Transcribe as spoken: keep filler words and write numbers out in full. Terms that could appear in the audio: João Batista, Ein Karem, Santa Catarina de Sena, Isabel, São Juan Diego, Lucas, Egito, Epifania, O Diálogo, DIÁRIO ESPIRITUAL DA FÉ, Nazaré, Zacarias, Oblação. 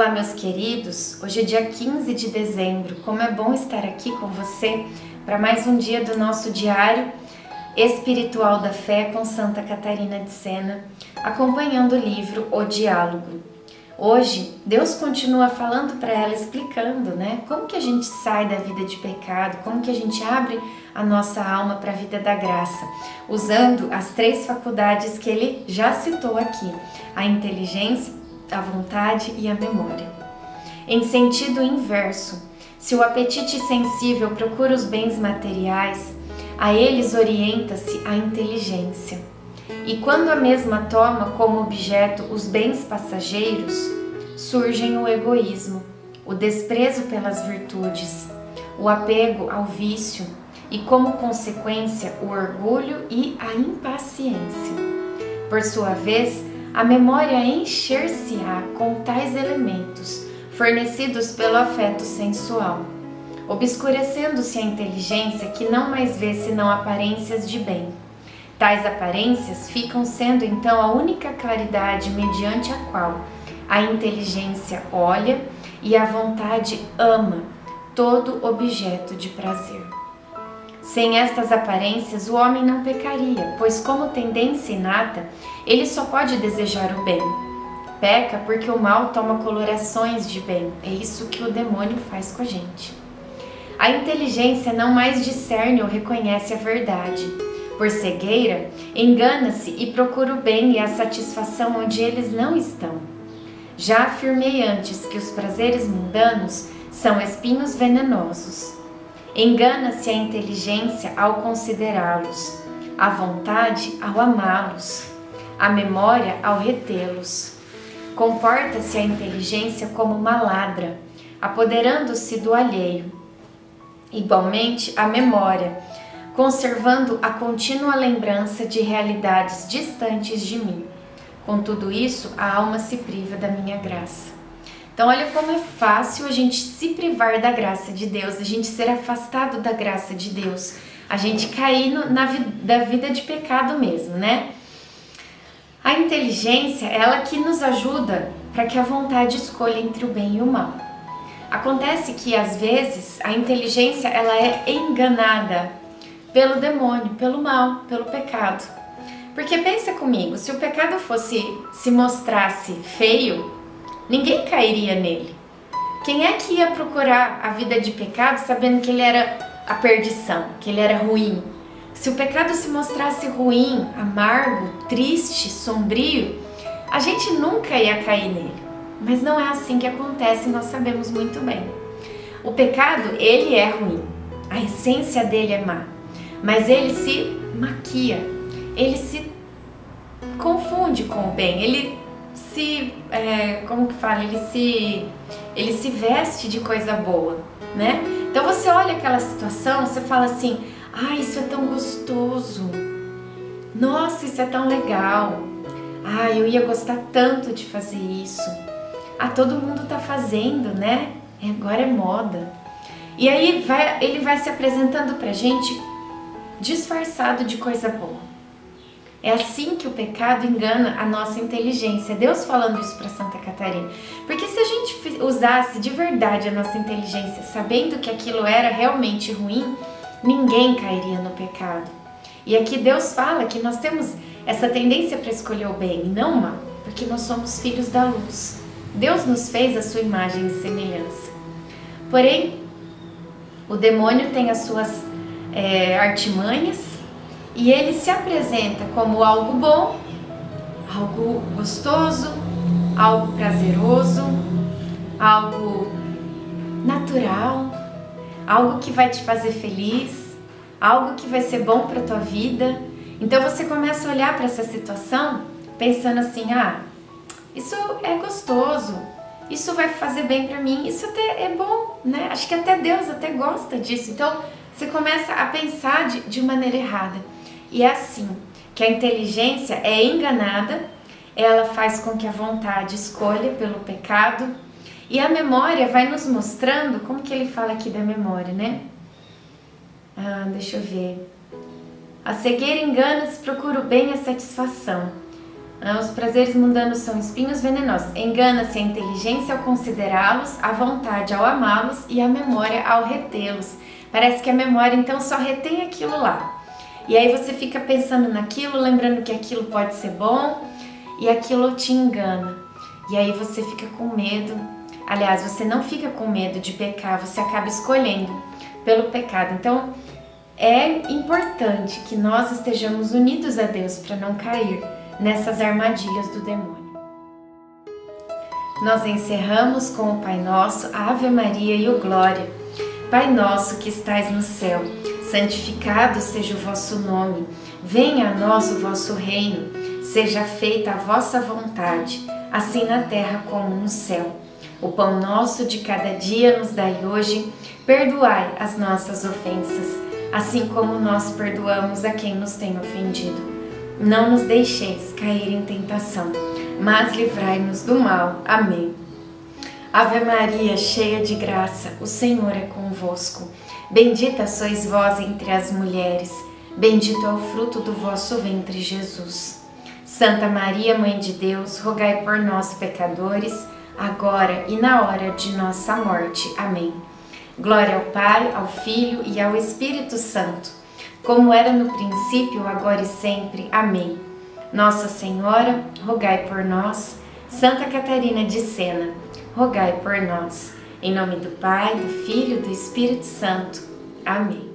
Olá meus queridos, hoje é dia quinze de dezembro, como é bom estar aqui com você para mais um dia do nosso Diário Espiritual da Fé com Santa Catarina de Sena, acompanhando o livro O Diálogo. Hoje Deus continua falando para ela, explicando, né, como que a gente sai da vida de pecado, como que a gente abre a nossa alma para a vida da graça, usando as três faculdades que ele já citou aqui, a inteligência, a vontade e a memória. Em sentido inverso, se o apetite sensível procura os bens materiais, a eles orienta-se a inteligência. E quando a mesma toma como objeto os bens passageiros, surgem o egoísmo, o desprezo pelas virtudes, o apego ao vício e, como consequência, o orgulho e a impaciência. Por sua vez, a memória encher-se-á com tais elementos, fornecidos pelo afeto sensual, obscurecendo-se a inteligência que não mais vê senão aparências de bem. Tais aparências ficam sendo então a única claridade mediante a qual a inteligência olha e a vontade ama todo objeto de prazer. Sem estas aparências, o homem não pecaria, pois como tendência inata, ele só pode desejar o bem. Peca porque o mal toma colorações de bem, é isso que o demônio faz com a gente. A inteligência não mais discerne ou reconhece a verdade. Por cegueira, engana-se e procura o bem e a satisfação onde eles não estão. Já afirmei antes que os prazeres mundanos são espinhos venenosos. Engana-se a inteligência ao considerá-los, a vontade ao amá-los, a memória ao retê-los. Comporta-se a inteligência como uma ladra, apoderando-se do alheio. Igualmente, a memória, conservando a contínua lembrança de realidades distantes de mim. Com tudo isso, a alma se priva da minha graça. Então olha como é fácil a gente se privar da graça de Deus, a gente ser afastado da graça de Deus, a gente cair no, na vi, da vida de pecado mesmo, né? A inteligência, ela que nos ajuda para que a vontade escolha entre o bem e o mal. Acontece que às vezes a inteligência ela é enganada pelo demônio, pelo mal, pelo pecado. Porque pensa comigo, se o pecado fosse, se mostrasse feio, ninguém cairia nele. Quem é que ia procurar a vida de pecado sabendo que ele era a perdição, que ele era ruim? Se o pecado se mostrasse ruim, amargo, triste, sombrio, a gente nunca ia cair nele. Mas não é assim que acontece, nós sabemos muito bem. O pecado, ele é ruim, a essência dele é má, mas ele se maquia, ele se confunde com o bem, ele se, é, como que fala, ele se, ele se veste de coisa boa, né? Então você olha aquela situação, você fala assim, ah, isso é tão gostoso, nossa, isso é tão legal, ah, eu ia gostar tanto de fazer isso, ah, todo mundo tá fazendo, né? Agora é moda. E aí vai, ele vai se apresentando pra gente disfarçado de coisa boa. É assim que o pecado engana a nossa inteligência. Deus falando isso para Santa Catarina. Porque se a gente usasse de verdade a nossa inteligência, sabendo que aquilo era realmente ruim, ninguém cairia no pecado. E aqui Deus fala que nós temos essa tendência para escolher o bem e não o mal, porque nós somos filhos da luz. Deus nos fez a sua imagem e semelhança. Porém, o demônio tem as suas é, artimanhas, e ele se apresenta como algo bom, algo gostoso, algo prazeroso, algo natural, algo que vai te fazer feliz, algo que vai ser bom para a tua vida. Então você começa a olhar para essa situação pensando assim, ah, isso é gostoso, isso vai fazer bem para mim, isso até é bom, né? Acho que até Deus até gosta disso. Então você começa a pensar de, de maneira errada. E é assim que a inteligência é enganada, ela faz com que a vontade escolha pelo pecado, e a memória vai nos mostrando, como que ele fala aqui da memória, né? Ah, deixa eu ver. A cegueira engana-se, procura o bem e a satisfação. Os prazeres mundanos são espinhos venenosos. Engana-se a inteligência ao considerá-los, a vontade ao amá-los e a memória ao retê-los. Parece que a memória então só retém aquilo lá. E aí você fica pensando naquilo, lembrando que aquilo pode ser bom e aquilo te engana. E aí você fica com medo. Aliás, você não fica com medo de pecar, você acaba escolhendo pelo pecado. Então, é importante que nós estejamos unidos a Deus para não cair nessas armadilhas do demônio. Nós encerramos com o Pai Nosso, a Ave Maria e o Glória. Pai nosso que estais no céu, santificado seja o vosso nome, venha a nós o vosso reino, seja feita a vossa vontade, assim na terra como no céu. O pão nosso de cada dia nos dai hoje, perdoai as nossas ofensas, assim como nós perdoamos a quem nos tem ofendido. Não nos deixeis cair em tentação, mas livrai-nos do mal. Amém. Ave Maria, cheia de graça, o Senhor é convosco. Bendita sois vós entre as mulheres, bendito é o fruto do vosso ventre, Jesus. Santa Maria, Mãe de Deus, rogai por nós, pecadores, agora e na hora de nossa morte. Amém. Glória ao Pai, ao Filho e ao Espírito Santo, como era no princípio, agora e sempre. Amém. Nossa Senhora, rogai por nós. Santa Catarina de Sena, rogai por nós. Em nome do Pai, do Filho e do Espírito Santo. Amém.